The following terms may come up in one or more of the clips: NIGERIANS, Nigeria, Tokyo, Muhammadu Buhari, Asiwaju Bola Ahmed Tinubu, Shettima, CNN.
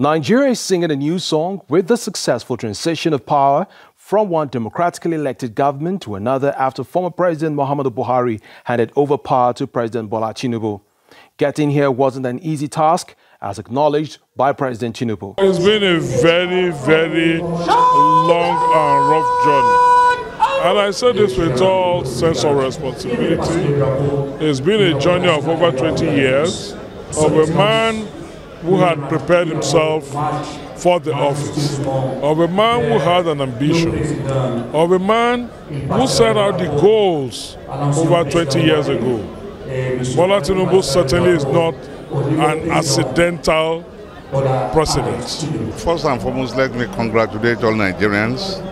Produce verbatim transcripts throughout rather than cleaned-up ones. Nigeria is singing a new song with the successful transition of power from one democratically elected government to another after former President Muhammadu Buhari handed over power to President Bola Tinubu. Getting here wasn't an easy task, as acknowledged by President Tinubu. It's been a very, very long and rough journey. And I say this with all sense of responsibility. It's been a journey of over twenty years of a man who had prepared himself for the office, of a man who had an ambition, of a man who set out the goals over twenty years ago. Bola Tinubu certainly is not an accidental precedent. First and foremost, let me congratulate all Nigerians,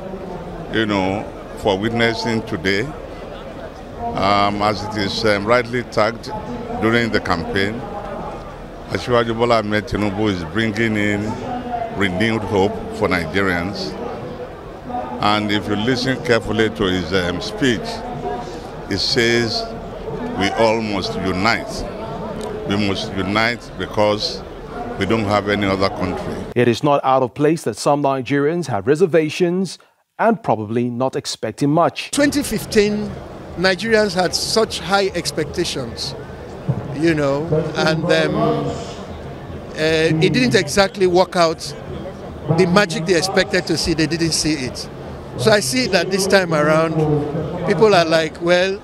you know, for witnessing today, um, as it is um, rightly tagged during the campaign. Asiwaju Bola Ahmed Tinubu is bringing in renewed hope for Nigerians. And if you listen carefully to his um, speech, it says we all must unite. We must unite because we don't have any other country. It is not out of place that some Nigerians have reservations and probably not expecting much. twenty fifteen, Nigerians had such high expectations, you know, and um, uh, it didn't exactly work out. The magic they expected to see, they didn't see it. So I see that this time around, people are like, well,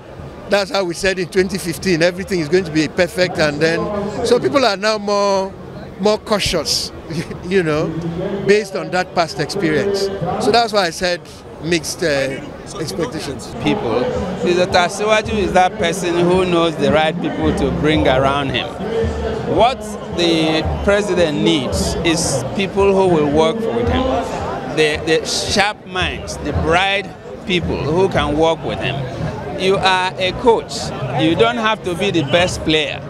that's how we said in twenty fifteen, everything is going to be perfect, and then, so people are now more, more cautious, you know, based on that past experience. So that's why I said mixed uh, expectations. People, is that Asiwaju is that person who knows the right people to bring around him. What the president needs is people who will work with him, the, the sharp minds, the bright people who can work with him. You are a coach. You don't have to be the best player,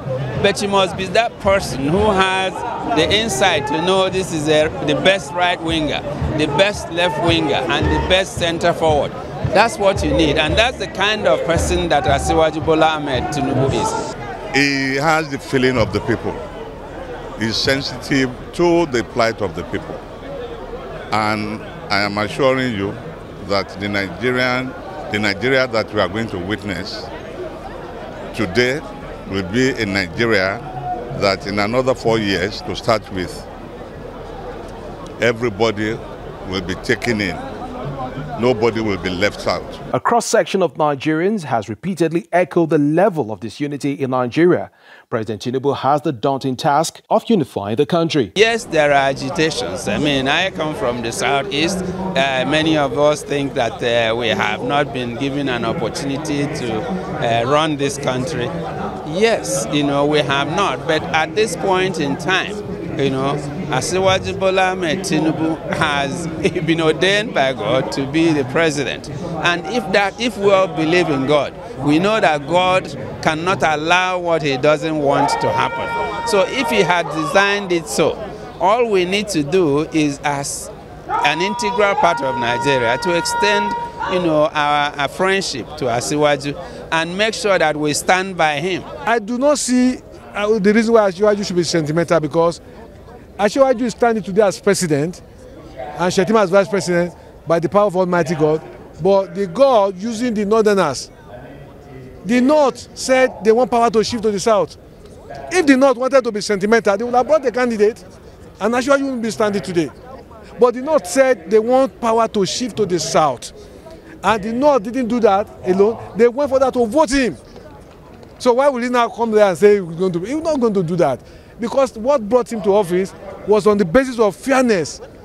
but you must be that person who has the insight to know this is a, the best right winger, the best left winger, and the best center forward. That's what you need, and that's the kind of person that Asiwaju Bola Ahmed Tinubu is. He has the feeling of the people. He's sensitive to the plight of the people. And I am assuring you that the Nigerian, the Nigeria that we are going to witness today will be a Nigeria that in another four years, to start with, everybody will be taken in. Nobody will be left out. A cross-section of Nigerians has repeatedly echoed the level of disunity in Nigeria. President Tinubu has the daunting task of unifying the country. Yes, there are agitations. I mean, I come from the southeast. Uh, many of us think that uh, we have not been given an opportunity to uh, run this country. Yes, you know, we have not. But at this point in time, you know, Asiwaju Bola Ahmed Tinubu has been ordained by God to be the president. And if that, if we all believe in God, we know that God cannot allow what he doesn't want to happen. So if he had designed it so, all we need to do is, as an integral part of Nigeria, to extend, you know, our, our friendship to Asiwaju and make sure that we stand by him. I do not see uh, the reason why Asiwaju should be sentimental, because Asiwaju is standing today as president and Shettima as vice president by the power of Almighty God, but the God using the northerners. The North said they want power to shift to the South. If the North wanted to be sentimental, they would have brought the candidate and Asiwaju wouldn't be standing today. But the North said they want power to shift to the South. And the North didn't do that alone. They went for that to vote him. So why will he now come there and say we're going to, he's not going to do that? Because what brought him to office was on the basis of fairness.